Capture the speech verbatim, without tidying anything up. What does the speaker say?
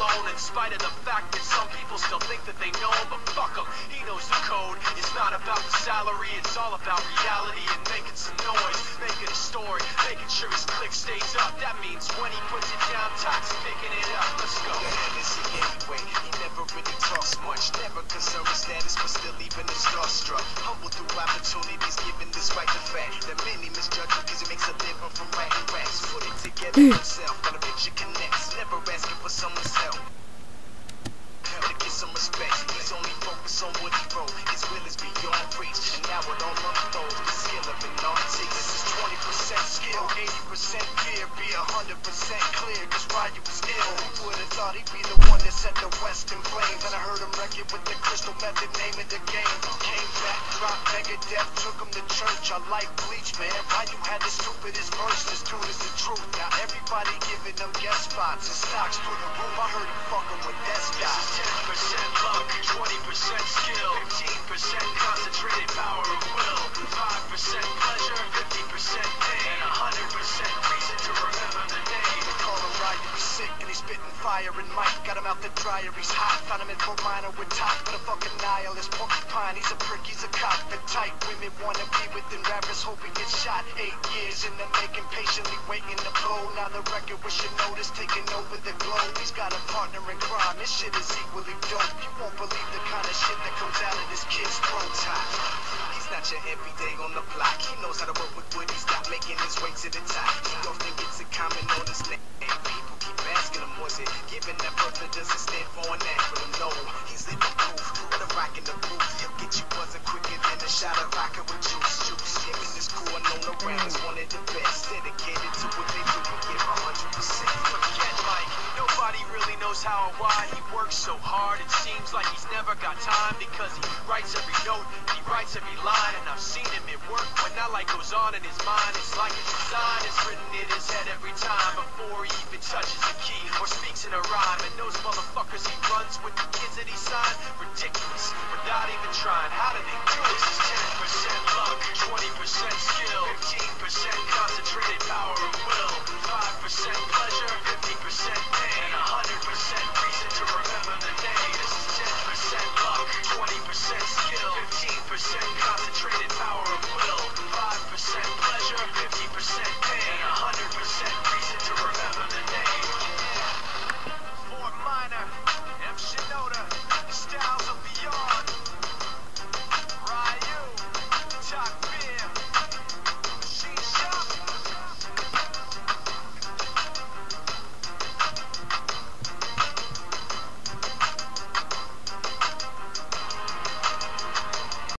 alone, in spite of the fact that some people still think that they know him, but fuck him, he knows the code. It's not about the salary, it's all about reality and making some noise, making a story, making sure his click stays up. That means when he puts it down, Tox picking it up. Let's go. Yeah, is he anyway? He never really talks much, never concerned with status, but still even in starstruck. Humble through opportunities, given despite the fact that many misjudge him because he makes a living from right and racks. Put it together himself, got a picture connects, never asking for someone's help. To get some respect, he's only focused on what he wrote. His will is beyond reach, and now it all unfolds. The skill of an artist. This is twenty percent skill, eighty percent fear. Be one hundred percent clear, cause Ryu was ill. Who would have thought he'd be the one that set the West in flames? And I heard him wreck it with the crystal method, name of the game. Came back, dropped Megadeth, took him to church. I like bleach, man. Ryu had the stupidest verse. This dude is the truth. Now everybody giving them guest spots and stocks through the roof. I heard him fucking with that guy. ten percent luck, twenty percent skill, fifteen percent concentrated power of will, five percent pleasure, fifty percent pain, and one hundred percent reason to remember the name. They call him Ryu, he's sick, and he's spitting fire and mic. Got him out the dryer, he's hot. Found him in Fort Minor with top, but a fucking nihilist porcupine. He's a prick, he's a cop, the type women wanna be within rappers, hope he gets shot. Eight years in the making, patiently waiting to blow. Now the record with Shinoda's taking over the globe. He's got a partner in crime, this shit is equal. You won't believe the kind of shit that comes out of this kid's throat top. He's not your everyday on the block. He knows how to work with wood. He's not making his way to the top. He don't think it's a common on his name. People keep asking him, was it? Giving that birth that doesn't stand for an acronym. No, he's in the proof. With a rock in the booth. He'll get you buzzing quicker than a shot of rocket with juice. Juice. Him and his crew are known around as one of the best. Dedicated to what they do and give one hundred percent. Forget Mike. Nobody really knows how or why he works so hard. Hard, it seems like he's never got time, because he writes every note, he writes every line, and I've seen him at work when that light goes on in his mind. It's like a design is written in his head every time before he even touches a key or speaks in a rhyme. And those motherfuckers he runs with, the kids that he signed, ridiculous.